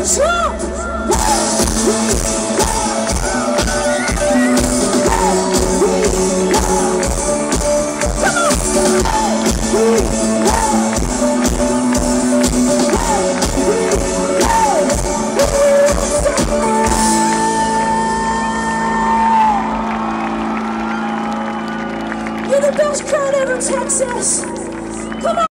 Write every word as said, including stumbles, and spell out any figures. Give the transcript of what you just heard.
Texas. Come on.